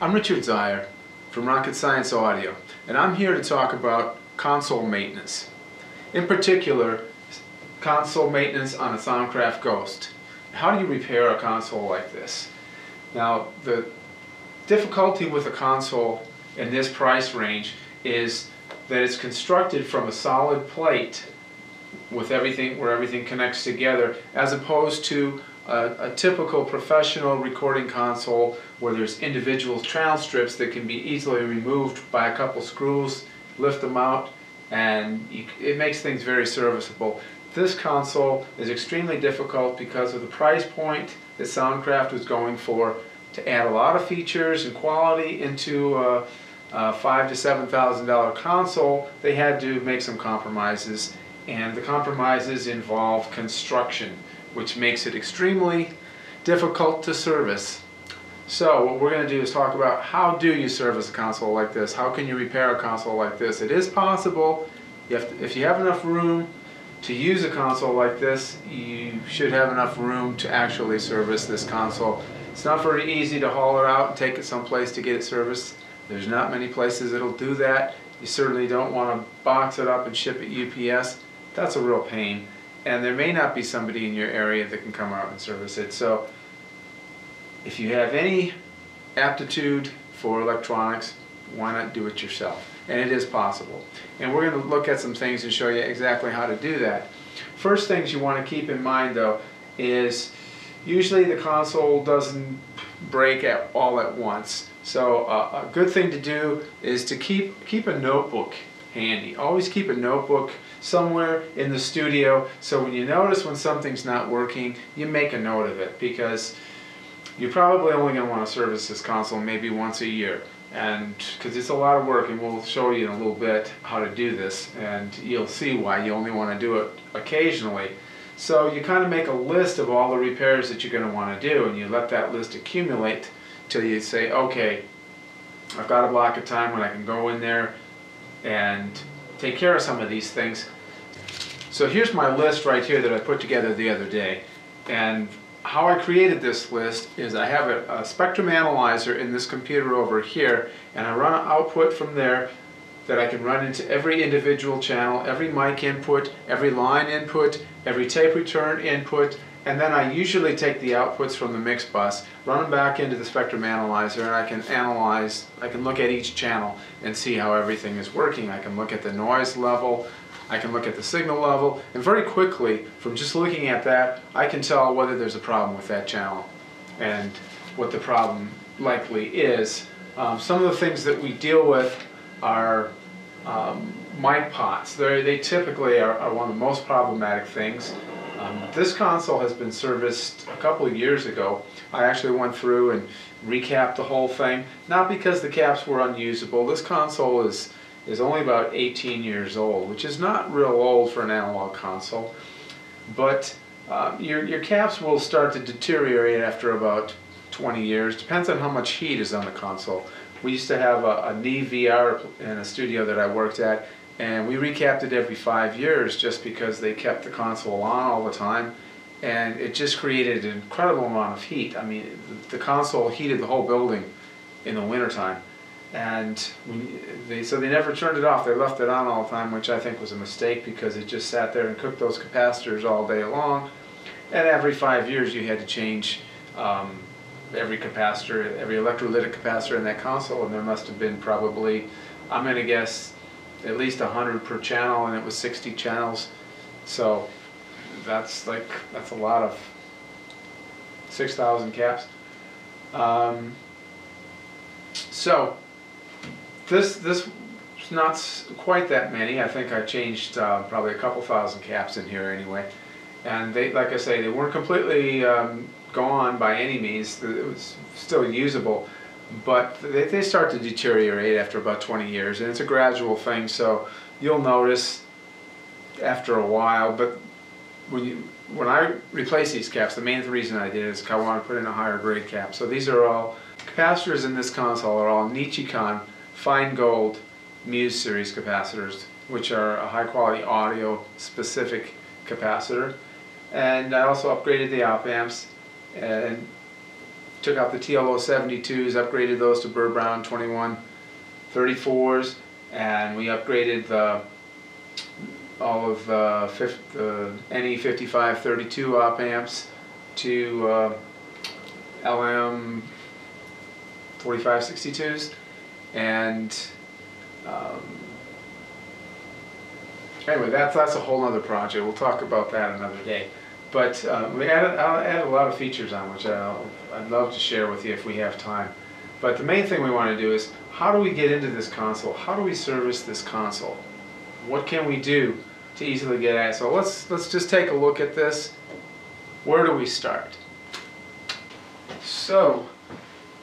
I'm Richard Zeier from Rocket Science Audio, and I'm here to talk about console maintenance. In particular, console maintenance on a Soundcraft Ghost. How do you repair a console like this? Now, the difficulty with a console in this price range is that it's constructed from a solid plate with everything, where everything connects together, as opposed to a typical professional recording console where there's individual channel strips that can be easily removed by a couple screws, lift them out, and it makes things very serviceable. This console is extremely difficult because of the price point that Soundcraft was going for to add a lot of features and quality into a $5,000 to $7,000 console. They had to make some compromises, and the compromises involve construction, which makes it extremely difficult to service. So what we're going to do is talk about how do you service a console like this? How can you repair a console like this? It is possible. If you have enough room to use a console like this, you should have enough room to actually service this console. It's not very easy to haul it out and take it someplace to get it serviced. There's not many places that'll do that. You certainly don't want to box it up and ship it UPS. That's a real pain. And there may not be somebody in your area that can come out and service it. So if you have any aptitude for electronics, why not do it yourself? And it is possible. And we're going to look at some things and show you exactly how to do that. First things you want to keep in mind, though, is usually the console doesn't break all at once. So a good thing to do is to keep a notebook handy. Always keep a notebook somewhere in the studio, so when you notice when something's not working, you make a note of it, because you're probably only going to want to service this console maybe once a year, and because it's a lot of work, and we'll show you in a little bit how to do this, and you'll see why you only want to do it occasionally. So you kind of make a list of all the repairs that you're going to want to do, and you let that list accumulate till you say, okay, I've got a block of time when I can go in there and take care of some of these things. So here's my list right here that I put together the other day, and how I created this list is I have a spectrum analyzer in this computer over here, and I run an output from there that I can run into every individual channel, every mic input, every line input, every tape return input, and then I usually take the outputs from the mix bus, run them back into the spectrum analyzer, and I can analyze, I can look at each channel and see how everything is working. I can look at the noise level, I can look at the signal level, and very quickly, from just looking at that, I can tell whether there's a problem with that channel and what the problem likely is. Some of the things that we deal with are mic pots. They typically are one of the most problematic things. This console has been serviced a couple of years ago. I actually went through and recapped the whole thing, not because the caps were unusable. This console is only about 18 years old, which is not real old for an analog console, but your caps will start to deteriorate after about 20 years. Depends on how much heat is on the console. We used to have a knee VR in a studio that I worked at, and we recapped it every 5 years just because they kept the console on all the time, and it just created an incredible amount of heat. I mean, the console heated the whole building in the wintertime, and so they never turned it off. They left it on all the time, which I think was a mistake, because it just sat there and cooked those capacitors all day long, and every 5 years you had to change every capacitor, every electrolytic capacitor in that console, and there must have been probably, I'm going to guess, at least 100 per channel, and it was 60 channels. So that's a lot of 6,000 caps. So this is not quite that many. I think I changed probably a couple thousand caps in here anyway. And they, like I say, they weren't completely gone by any means. It was still usable. But they start to deteriorate after about 20 years, and it's a gradual thing, so you'll notice after a while. But when I replace these caps, the main reason I did is I want to put in a higher grade cap. So these are all, capacitors in this console are all Nichicon Fine Gold Muse series capacitors, which are a high quality audio specific capacitor. And I also upgraded the op amps and took out the TL072s, upgraded those to Burr Brown 2134s, and we upgraded the, all of NE5532 op amps to LM4562s, and anyway, that's a whole other project. We'll talk about that another day. But we added, I'll add a lot of features on, which I'd love to share with you if we have time. But the main thing we want to do is, how do we get into this console? How do we service this console? What can we do to easily get at it? So let's just take a look at this. Where do we start? So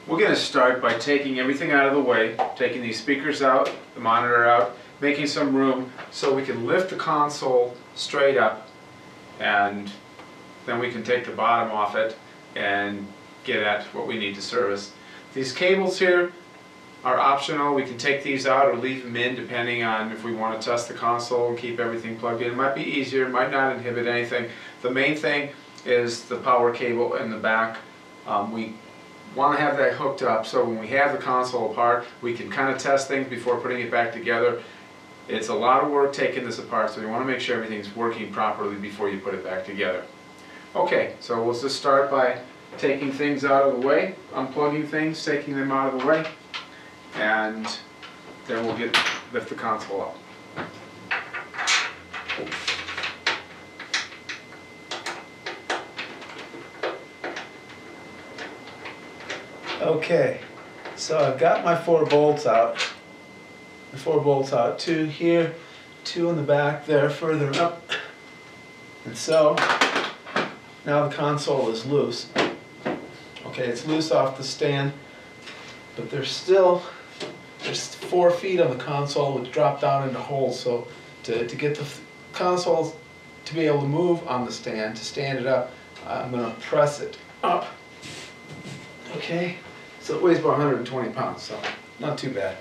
we're going to start by taking everything out of the way, taking these speakers out, the monitor out, making some room so we can lift the console straight up, and then we can take the bottom off it and get at what we need to service. These cables here are optional. We can take these out or leave them in depending on if we want to test the console and keep everything plugged in. It might be easier, it might not inhibit anything. The main thing is the power cable in the back. We want to have that hooked up so when we have the console apart, we can kind of test things before putting it back together. It's a lot of work taking this apart, so you want to make sure everything's working properly before you put it back together. Okay, so we'll just start by taking things out of the way, unplugging things, taking them out of the way, and then we'll lift the console up. Okay, so I've got my four bolts out. The four bolts out, two here, two in the back there, further up. And so, now the console is loose. Okay, it's loose off the stand, but there's 4 feet of the console which drop down into holes. So to get the console to be able to move on the stand, to stand it up, I'm going to press it up. Okay, so it weighs about 120 pounds, so not too bad.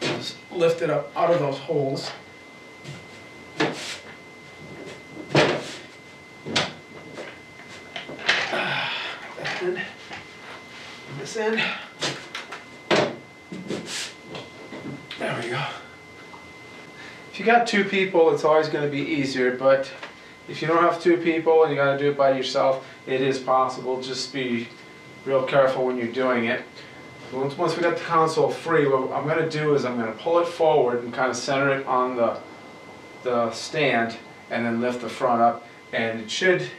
Just lift it up out of those holes. That end, and this end. There we go. If you got two people, it's always going to be easier, but if you don't have two people and you got to do it by yourself, it is possible. Just be real careful when you're doing it. Once we got the console free, what I'm going to do is I'm going to pull it forward and kind of center it on the stand, and then lift the front up, and it should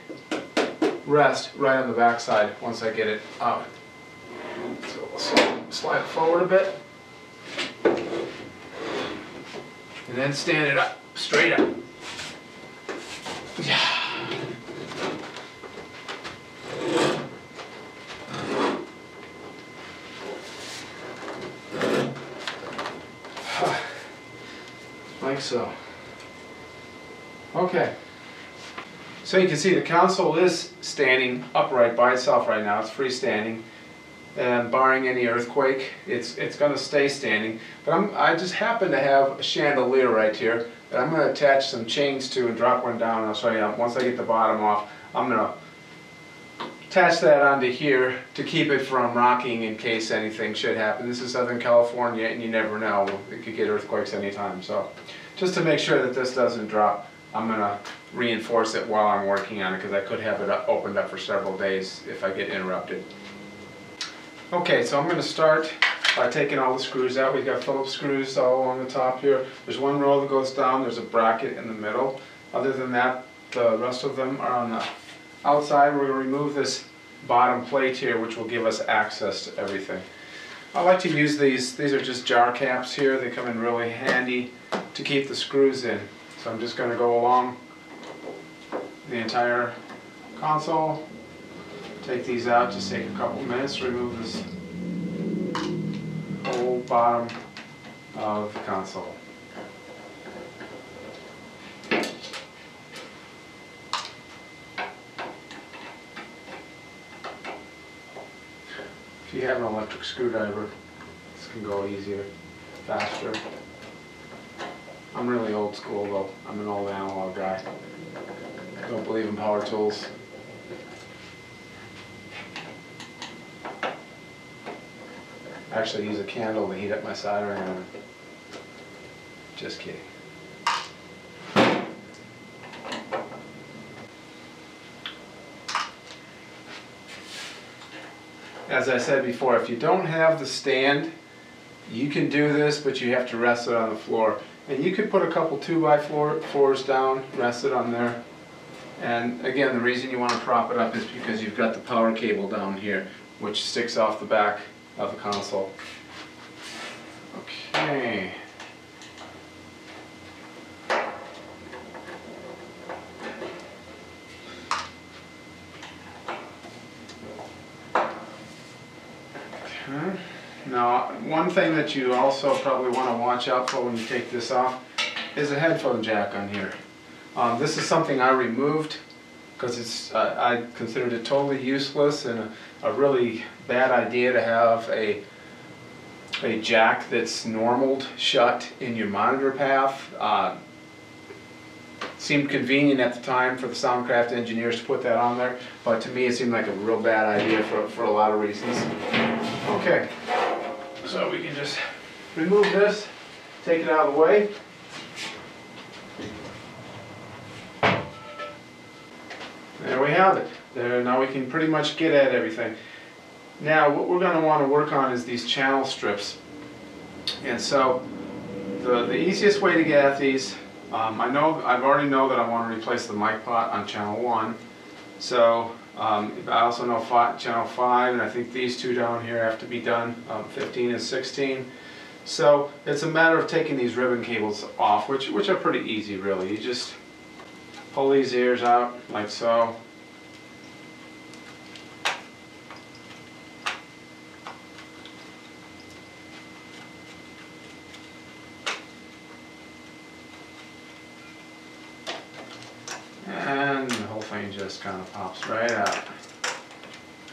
rest right on the back side once I get it out. So we'll slide it forward a bit, and then stand it up, straight up. Yeah. So, okay, so you can see the console is standing upright by itself right now. It's freestanding, and barring any earthquake, it's going to stay standing. But I just happen to have a chandelier right here that I'm going to attach some chains to and drop one down. I'll show you once I get the bottom off. I'm going to attach that onto here to keep it from rocking in case anything should happen. This is Southern California, and you never know, it could get earthquakes anytime. So, just to make sure that this doesn't drop, I'm going to reinforce it while I'm working on it, because I could have it opened up for several days if I get interrupted. Okay, so I'm going to start by taking all the screws out. We've got Phillips screws all along the top here. There's one row that goes down, there's a bracket in the middle. Other than that, the rest of them are on the outside. We're going to remove this bottom plate here, which will give us access to everything. I like to use these are just jar caps here. They come in really handy to keep the screws in. So I'm just going to go along the entire console, take these out, just take a couple minutes, remove this whole bottom of the console. If you have an electric screwdriver, this can go easier, faster. I'm really old school though. I'm an old analog guy. Don't believe in power tools. actually use a candle to heat up my soldering iron. Just kidding. As I said before, if you don't have the stand, you can do this, but you have to rest it on the floor. And you could put a couple 2x4s down, rest it on there. And again, the reason you want to prop it up is because you've got the power cable down here, which sticks off the back of the console. Okay. Now, one thing that you also probably want to watch out for when you take this off is a headphone jack on here. This is something I removed because it's I considered it totally useless and a really bad idea to have a jack that's normaled shut in your monitor path. Seemed convenient at the time for the Soundcraft engineers to put that on there, but to me it seemed like a real bad idea for a lot of reasons. Okay. So we can just remove this, take it out of the way. There we have it. There, now we can pretty much get at everything. Now what we're going to want to work on is these channel strips. And so the easiest way to get at these, I already know that I want to replace the mic pot on channel 1. So I also know channel 5, and I think these two down here have to be done, 15 and 16. So it's a matter of taking these ribbon cables off, which are pretty easy really. You just pull these ears out like so. And the whole thing just kind of pops right out,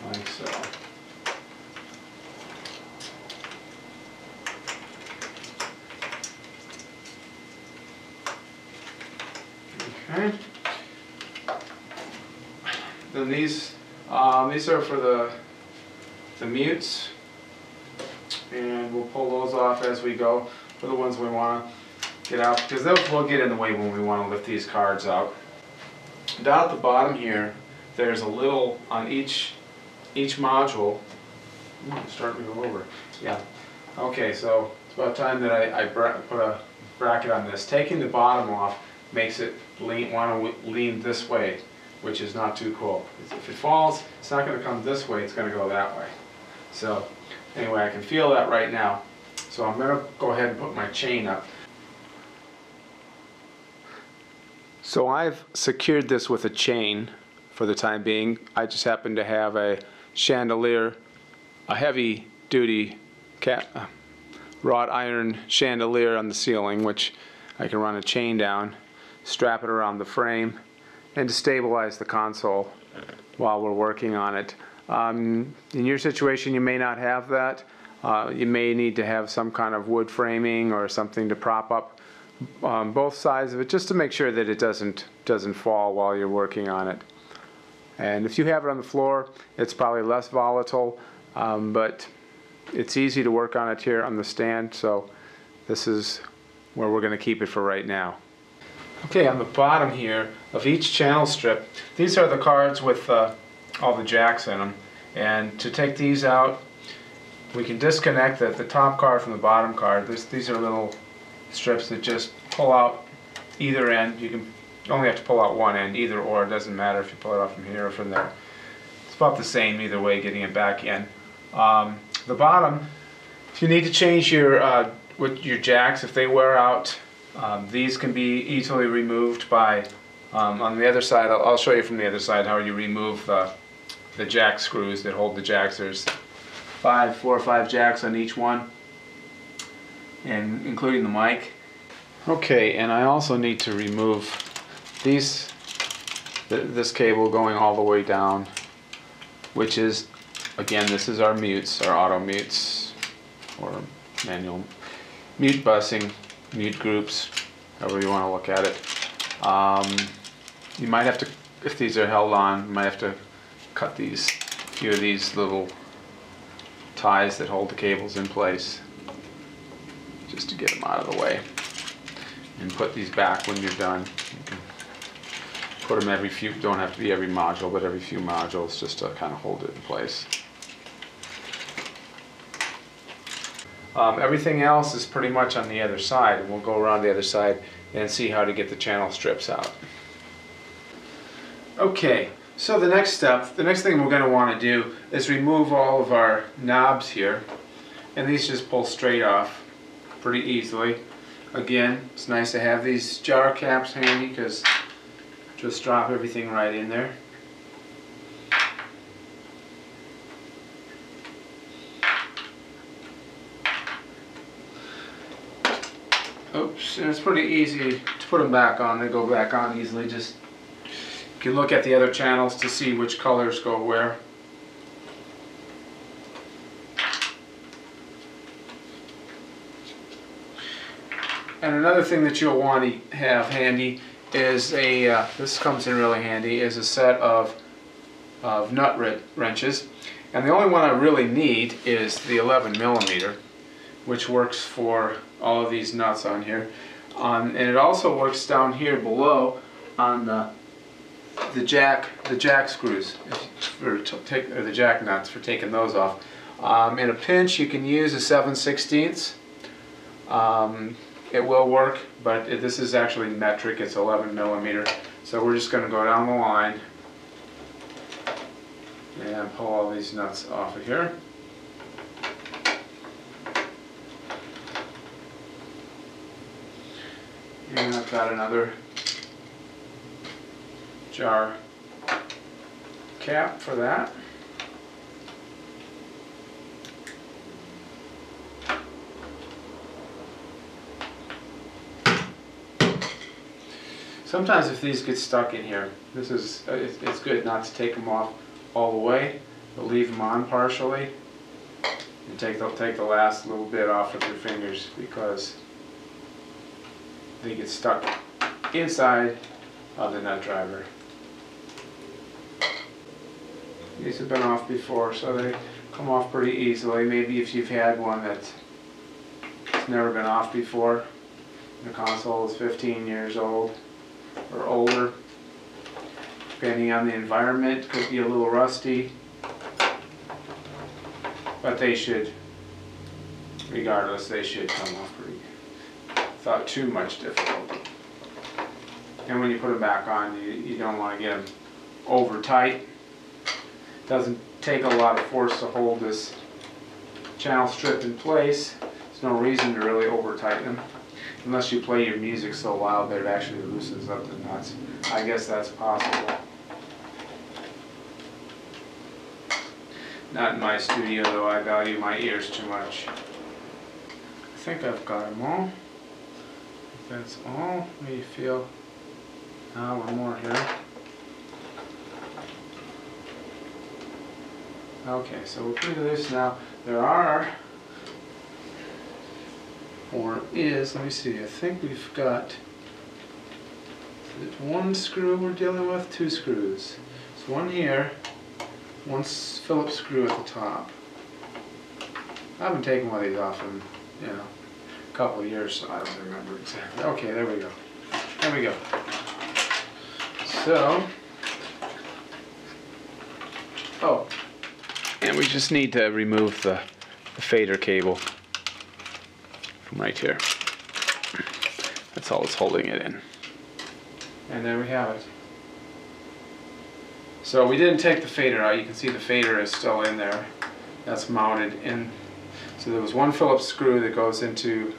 like so. Okay. Then these are for the mutes, and we'll pull those off as we go for the ones we want to get out, because they'll get in the way when we want to lift these cards out. Down at the bottom here, there's a little on each module. Ooh, starting to go over. Yeah. Okay, so it's about time that I put a bracket on this. Taking the bottom off makes it want to lean this way, which is not too cool. If it falls, it's not going to come this way, it's going to go that way. So anyway, I can feel that right now. So I'm going to go ahead and put my chain up. So I've secured this with a chain for the time being. I just happen to have a chandelier, a heavy duty wrought iron chandelier on the ceiling, which I can run a chain down, strap it around the frame, and to stabilize the console while we're working on it. In your situation, you may not have that. You may need to have some kind of wood framing or something to prop up on both sides of it, just to make sure that it doesn't fall while you're working on it. And if you have it on the floor, it's probably less volatile, but it's easy to work on it here on the stand, so this is where we're going to keep it for right now. Okay, on the bottom here of each channel strip, these are the cards with all the jacks in them, and to take these out, we can disconnect the top card from the bottom card. These are little strips that just pull out either end. You can only have to pull out one end, either or. It doesn't matter if you pull it out from here or from there. It's about the same either way, getting it back in. The bottom, if you need to change your jacks, if they wear out, these can be easily removed by, on the other side, I'll show you from the other side how you remove the jack screws that hold the jacks. There's four or five jacks on each one, and including the mic. Okay, and I also need to remove these, this cable going all the way down, which is, again, this is our mutes, our auto mutes, or manual mute busing, mute groups, however you want to look at it. You might have to, if these are held on, you might have to cut these, a few of these little ties that hold the cables in place, just to get them out of the way. And put these back when you're done. You can put them every few, don't have to be every module, but every few modules just to kind of hold it in place. Everything else is pretty much on the other side, and we'll go around the other side and see how to get the channel strips out. Okay, so the next step, the next thing we're going to want to do is remove all of our knobs here, and these just pull straight off pretty easily. Again, it's nice to have these jar caps handy because just drop everything right in there. Oops, and it's pretty easy to put them back on. They go back on easily. Just you can look at the other channels to see which colors go where. And another thing that you'll want to have handy is a, this comes in really handy, is a set of nut wrenches. And the only one I really need is the 11mm, which works for all of these nuts on here. And it also works down here below on the jack screws, or the jack nuts for taking those off. In a pinch you can use a 7/16. It will work, but this is actually metric, it's 11mm. So we're just going to go down the line and pull all these nuts off of here. And I've got another jar cap for that. Sometimes if these get stuck in here, this is, it's good not to take them off all the way, but leave them on partially and take the last little bit off of your fingers because they get stuck inside of the nut driver. These have been off before, so they come off pretty easily. Maybe if you've had one that's never been off before, the console is 15 years old or older, depending on the environment, it could be a little rusty, but they should, regardless, they should come off pretty without too much difficulty. And when you put them back on, you don't want to get them over tight. It doesn't take a lot of force to hold this channel strip in place. There's no reason to really over tighten them, unless you play your music so loud that it actually loosens up the nuts. I guess that's possible. Not in my studio though, I value my ears too much. I think I've got them all. That's all. Maybe feel. Ah, one more here. Okay, so we're pretty loose now. There are, or is, let me see, I think we've got one screw we're dealing with, two screws. So one here, one Phillips screw at the top. I haven't taken one of these off in, you know, couple of years, so I don't remember exactly. Okay, there we go. There we go. So, oh, and we just need to remove the fader cable from right here. That's all that's holding it in. And there we have it. So we didn't take the fader out. You can see the fader is still in there. That's mounted in. So there was one Phillips screw that goes into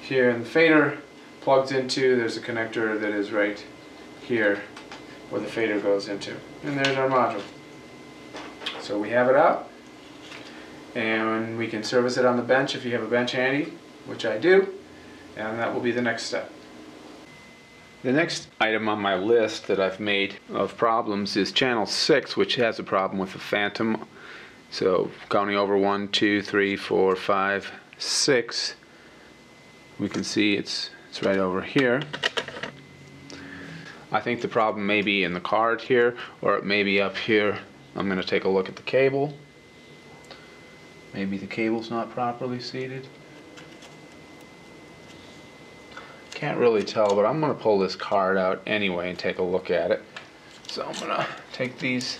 here, and the fader plugs into, there's a connector that is right here where the fader goes into, and there's our module. So we have it out, and we can service it on the bench if you have a bench handy, which I do, and that will be the next step. The next item on my list that I've made of problems is channel 6, which has a problem with the phantom. So counting over 1, 2, 3, 4, 5, 6, we can see it's right over here. I think the problem may be in the card here, or it may be up here. I'm going to take a look at the cable. Maybe the cable's not properly seated. Can't really tell, but I'm going to pull this card out anyway and take a look at it. So I'm going to take these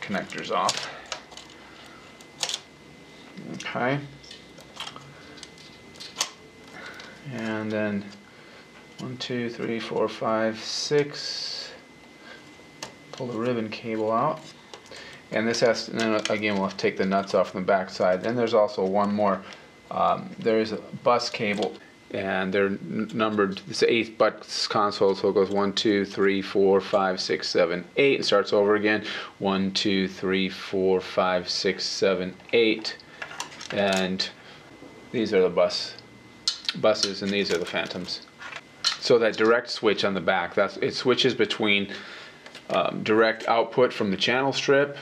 connectors off. Okay. And then 1, 2, 3, 4, 5, 6. Pull the ribbon cable out. And this has to, and then again we'll have to take the nuts off from the back side. Then there's also one more, there is a bus cable, and they're numbered, it's the 8th bus console, so it goes 1, 2, 3, 4, 5, 6, 7, 8, and starts over again, 1, 2, 3, 4, 5, 6, 7, 8, and these are the buses, and these are the phantoms. So that direct switch on the back, that's, it switches between direct output from the channel strip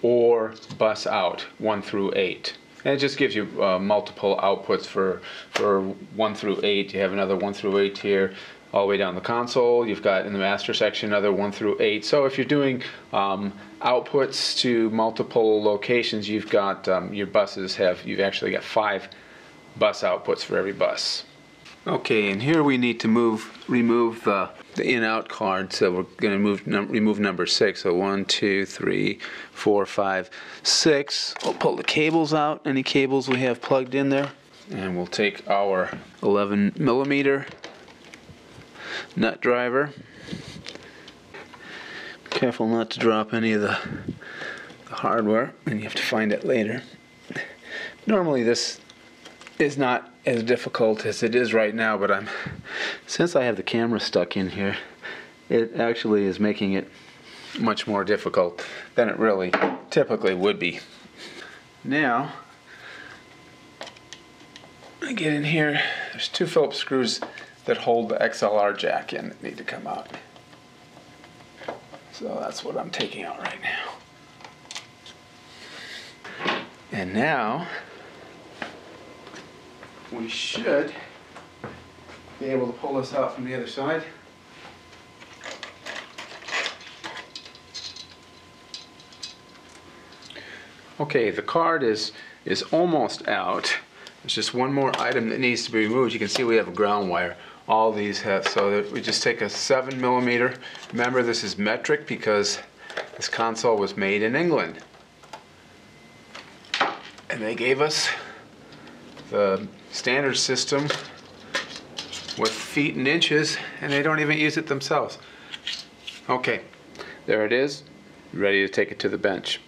or bus out 1 through 8, and it just gives you multiple outputs for 1 through 8. You have another 1 through 8 here, all the way down the console. You've got in the master section another 1 through 8. So if you're doing outputs to multiple locations, you've got your buses have, you've actually got 5 bus outputs for every bus. Okay, and here we need to remove the in-out card, so we're going to remove number 6. So 1, 2, 3, 4, 5, 6. We'll pull the cables out, any cables we have plugged in there, and we'll take our 11mm nut driver. Be careful not to drop any of the hardware, and you have to find it later. Normally this is not as difficult as it is right now, but I'm, since I have the camera stuck in here, it actually is making it much more difficult than it really typically would be. Now I get in here, there's 2 Phillips screws that hold the XLR jack in that need to come out. So that's what I'm taking out right now. And now we should be able to pull this out from the other side. Okay, the card is almost out. There's just one more item that needs to be removed. You can see we have a ground wire. All these have, so that we just take a 7mm. Remember, this is metric because this console was made in England, and they gave us the standard system with feet and inches, and they don't even use it themselves. Okay, there it is, ready to take it to the bench.